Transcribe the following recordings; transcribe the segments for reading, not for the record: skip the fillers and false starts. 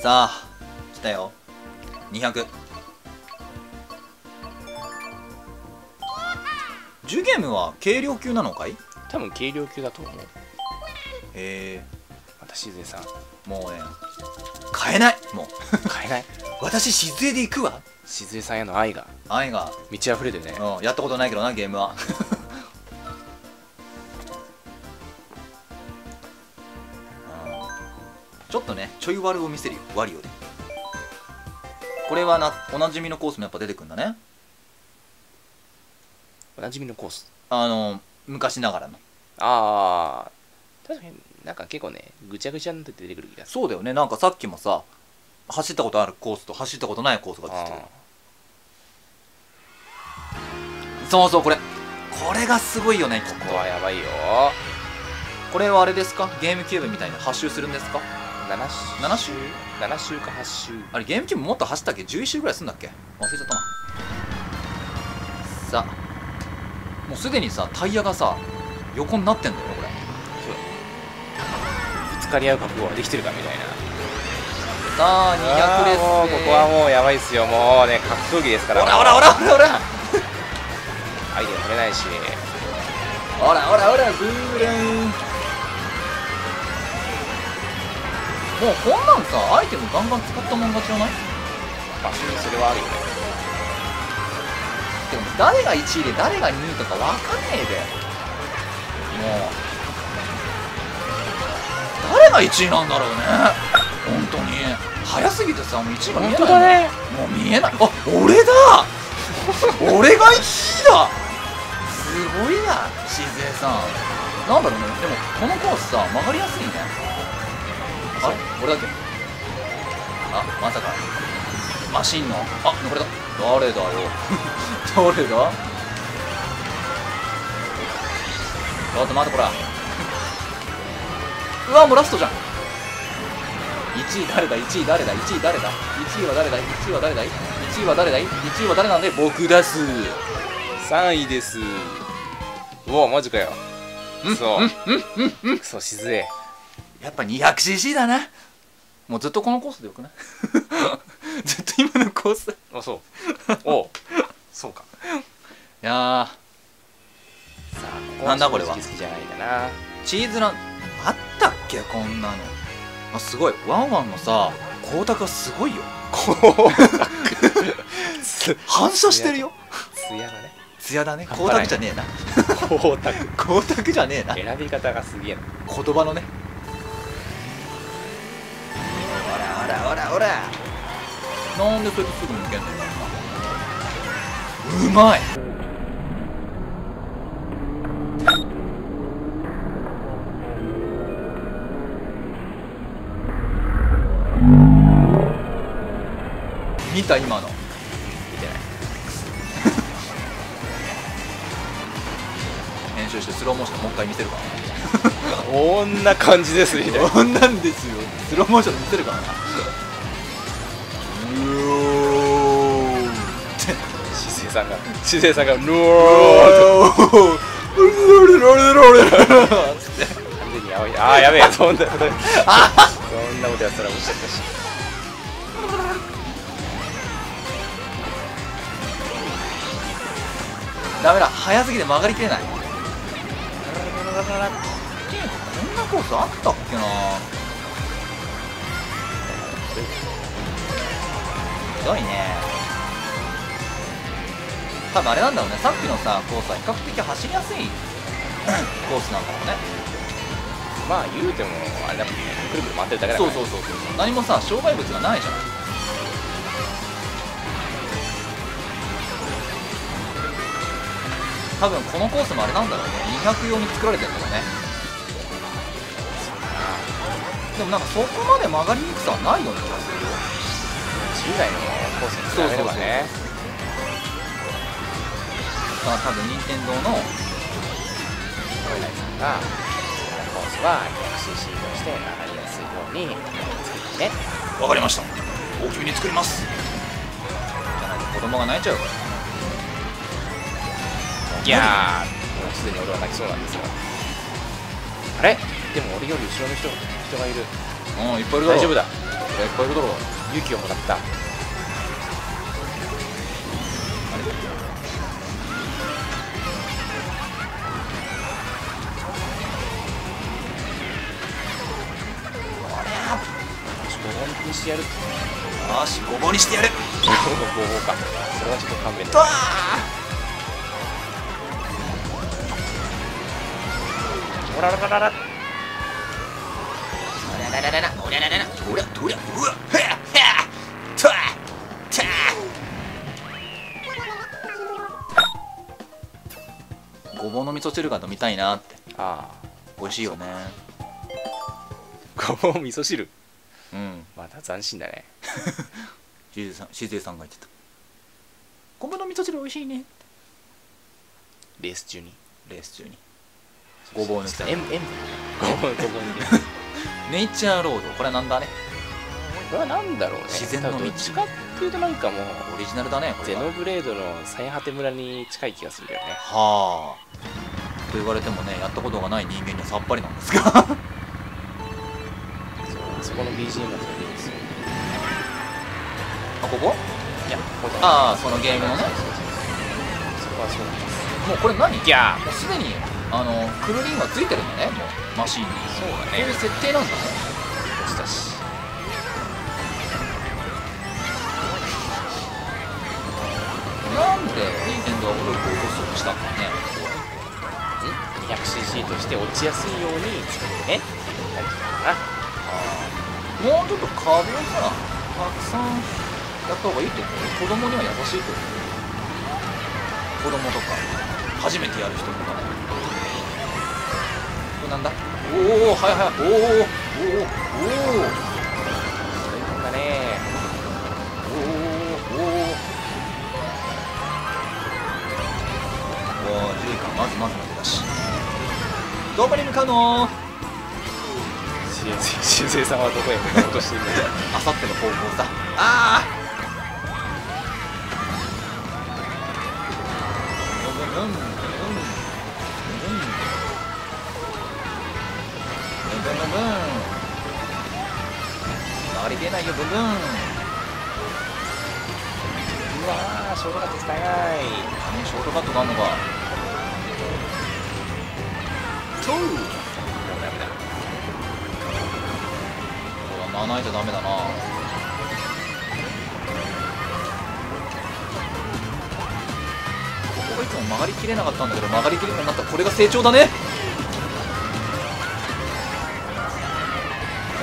さあ来たよ200。ジュゲムは軽量級なのかい？多分軽量級だと思う。へえ。私静江さんもうね買えない、もう買えない。私静江で行くわ。静江さんへの愛が満ち溢れてね、うん、やったことないけどなゲームはちょっとねちょいワルを見せるよ、ワリオで。これはおなじみのコースもやっぱ出てくるんだね。おなじみのコース、昔ながらの。ああ確かになんか結構ねぐちゃぐちゃになって出てくる気がする。そうだよね、なんかさっきもさ走ったことあるコースと走ったことないコースが出てくる。そうそう、これがすごいよね。きっとここはやばいよ。これはあれですか、ゲームキューブみたいな8周するんですか？7周 ?7 周か8周。あれゲームキューブもっと走ったっけ？ 11 周ぐらいすんだっけ？忘れちゃったな。さあもうすでにさタイヤがさ横になってんだよねこれ。そうだ、ぶつかり合う覚悟はできてるかみたいな。さあ200です。ここはもうやばいっすよ、もうね格闘技ですから。ほらアイデア取れないし、ほらブーレン。もうこんなんさアイテムガンガン使ったもん勝ちじゃない？場所にそれはあるよね。でも誰が1位で誰が2位とか分かんねえで、もう誰が1位なんだろうね本当に。早すぎてさもう1位が見えないだ、ね、もう見えない。あ、俺だ俺が1位だ。すごいな静江さん。なんだろうね、でもこのコースさ曲がりやすいね。あれ俺だっけ？あ、まさかマシンのあ、これだ。誰だよ誰だ。ちょっと待って、こらうわもうラストじゃん。1位は誰なんで僕です。3位です。うわマジかよ。そう静江やっぱ 200cc だな。もうずっとこのコースでよくない？ずっと今のコース。あ、そうおうそうか。いやーさあなんだこれは。チーズランあったっけこんなの。あ、すごいワンワンのさ光沢がすごいよ反射してるよ。ツヤだね。光沢じゃねえな光沢じゃねえな。選び方がすげえな、言葉のね。ほらなんでそれとすぐ抜けんの？うまい。見た今の？見てない編集してスローモーションでもう一回見せるからこんな感じですよこんなんですよ。スローモーションで見せるからな静江さんが「ノー」って完全にやばい。ああやべえ、そんなことやったら落ちちゃったし。ダメだ、早すぎて曲がりきれない。こんなコースあったっけな。ひどいね。多分あれなんだろうね、さっきのさコースは比較的走りやすいコースなんだろうね。まあ言うてもあれだもんね、くるくる回ってるだけだから、ね、そう何もさ障害物がないじゃん。多分このコースもあれなんだろうね、200用に作られてるんだろうね。でもなんかそこまで曲がりにくさはないような気がするよ、従来のコースに作られればね。まあ多分任天堂の森内さんがコースは 200cc として上がりやすいように作ってね。わかりました、大きめに作ります。じゃないと子供が泣いちゃうから。いやーもうすでに俺は泣きそうなんですよ。あれでも俺より後ろの人がいる。うん、いっぱいいるだろ。大丈夫だ。こういうことも勇気をもらった。5にしてやる。よし、5号にしてやる。5号か。それはちょっと勘弁だ。おららららら。おららららら。おらららら。おら、おら、うわ、へっ、へっ、とわ、た。ごぼうの味噌汁が飲みたいなって。ああ、美味しいよね。ごぼう味噌汁。うん、また斬新だね。しずえさんが言ってた。ごぼうの味噌汁美味しいね。レース中に。ごぼうの下に。ネイチャーロード、これはなんだね。これはなんだろうね。自然の道。どっちかっていうとなんかもうオリジナルだね。ゼノブレードの最果て村に近い気がするけどね。はあ。と言われてもね、やったことがない人間にはさっぱりなんですが。そこの BGM がそれでいいですよ。あ、ここ？いや、ここ。ああ、そのゲームのね。そこはそうなんです。もうこれ何？いや、もうすでにクルリンはついてるんだね。もうマシーンに。そうだね。こういう設定なんだね。押したし。なんでニンテンドーはブロックを起こそうとしたんだね。200cc として落ちやすいように作ってね。大事だな。もうちょっと壁をさ、たくさんやったほうがいいってこと。子供には優しいってこと。子供とか、初めてやる人とかね。これなんだ？おお、はいはい、おお、大変だね。おお、ジュイカ、まずの出だし。どこに向かうの？しずえさんはどこへ向かおうとしているのか。あさっての方向さ。ああ、あれ出ないよ、ブンブン。うわ、ショートカット使えない。ショートカットがあんのか。トゥー穴開いちゃダメだな。ここがいつも曲がりきれなかったんだけど、曲がりきれるようになった。これが成長だね。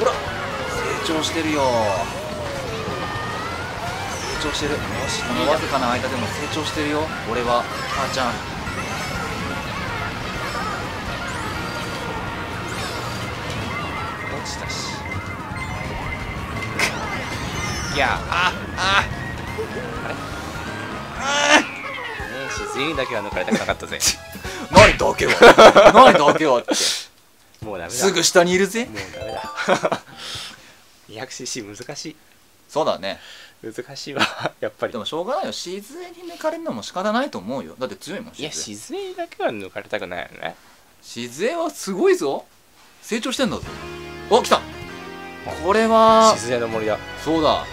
ほら、成長してるよ。よし、このわずかな間でも成長してるよ。俺は母ちゃん。いや、あれねえ、しずえにだけは抜かれたくなかったぜ。何だけはってもうダメだ。すぐ下にいるぜ。もうダメだ。200cc 難しい。そうだね、難しいわ、やっぱり。でもしょうがないよ、しずえに抜かれるのも仕方ないと思うよ。だって強いもん。いや、しずえだけは抜かれたくないよね。しずえはすごいぞ、成長してんだぞ。お、来た。これはしずえの森だ。そうだ、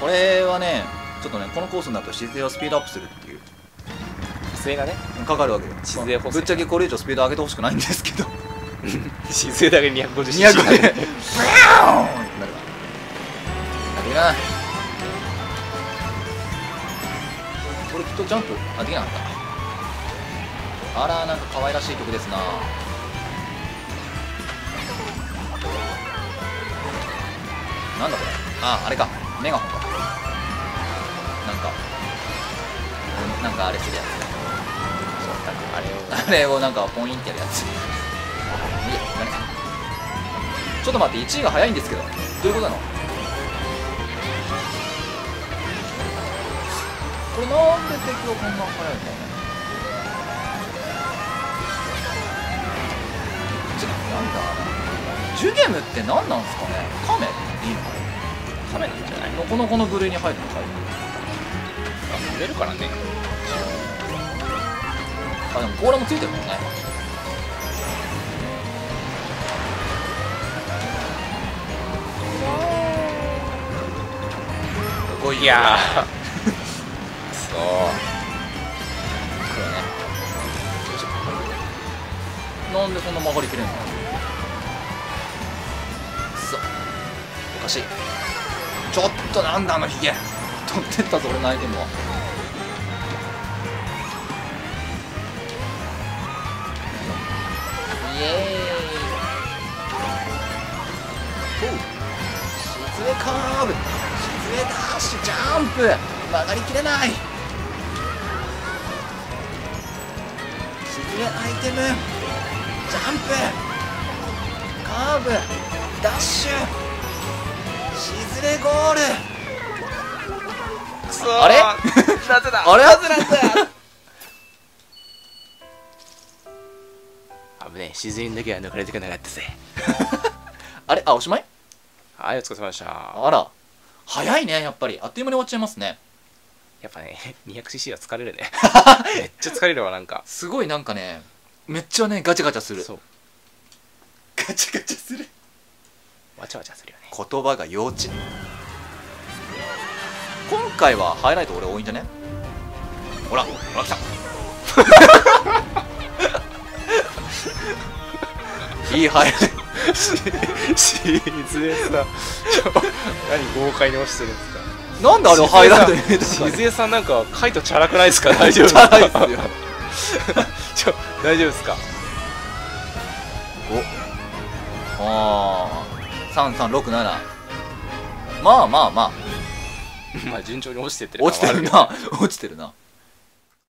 これはね、ちょっとね、このコースになるとしずえをスピードアップするっていう規制がね、かかるわけよ。しずえ補正。ぶっちゃけこれ以上スピード上げてほしくないんですけど、しずえだけ 250cc ブーンってなるな。これきっとジャンプできなかった。あら、なんか可愛らしい曲ですな。なんだこれ。あ、あれか、メガホンか。なんかあれするやつ。あれをなんかポインってやるやつ。ちょっと待って、1位が早いんですけど、どういうことなのこれ。なんで敵をこんな速いんだよね。なんだ、ジュゲムって何なんすかね。カメっていいのかな。カメなんじゃない。のこのこの部類に入るのかい。あ、出るからね。あ、でも甲羅もついてるもんね。いよ。いやーそうこれね、なんでこんな曲がりきれんの。そうおかしい。ちょっとなんだあのヒゲ取ってったぞ俺のアイテムは。イエーイ。沈めカーブ、沈めダッシュ、ジャンプ、曲がりきれない。沈めアイテム、ジャンプ、カーブ、ダッシュ、沈めゴール。くそー、あれなぜだ、あれなぜなんだ。危ねえ、沈みだけは抜かれてくなかったぜ。あれ、あ、おしまい。はい、お疲れ様でした。あら早いね、やっぱりあっという間に終わっちゃいますね。やっぱね 200cc は疲れるね。めっちゃ疲れるわ。なんかすごい、なんかねめっちゃねガチャガチャする。そうガチャガチャする、わちゃわちゃするよね。言葉が幼稚。今回はハイライト俺多いんじゃね。ほらほら来た。いいハイライト。沈江さん、何豪快に押してるんですか。なんであれをハイライトに入れたの。沈江さんなんかカイトチャラくないですか。大丈夫ですか。チャラいっすよ。大丈夫ですか。お、ああ、3367。まあまあまあ。まあ順調に落ちてってる。落ちてるな。落ちてるな。